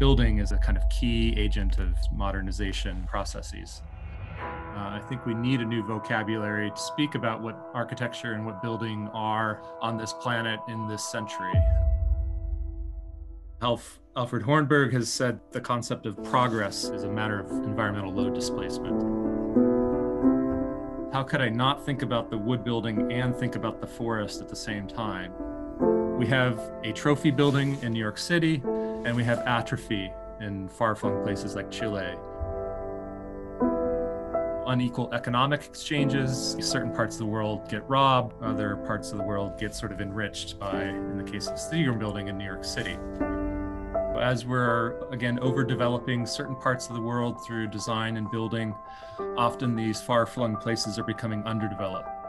building is a kind of key agent of modernization processes. I think we need a new vocabulary to speak about what architecture and what building are on this planet in this century. Alfred Hornberg has said the concept of progress is a matter of environmental load displacement. How could I not think about the wood building and think about the forest at the same time? We have a trophy building in New York City, and we have atrophy in far-flung places like Chile. Unequal economic exchanges. Certain parts of the world get robbed, other parts of the world get sort of enriched by, in the case of Skidmore building in New York City. As we're, again, overdeveloping certain parts of the world through design and building, often these far-flung places are becoming underdeveloped.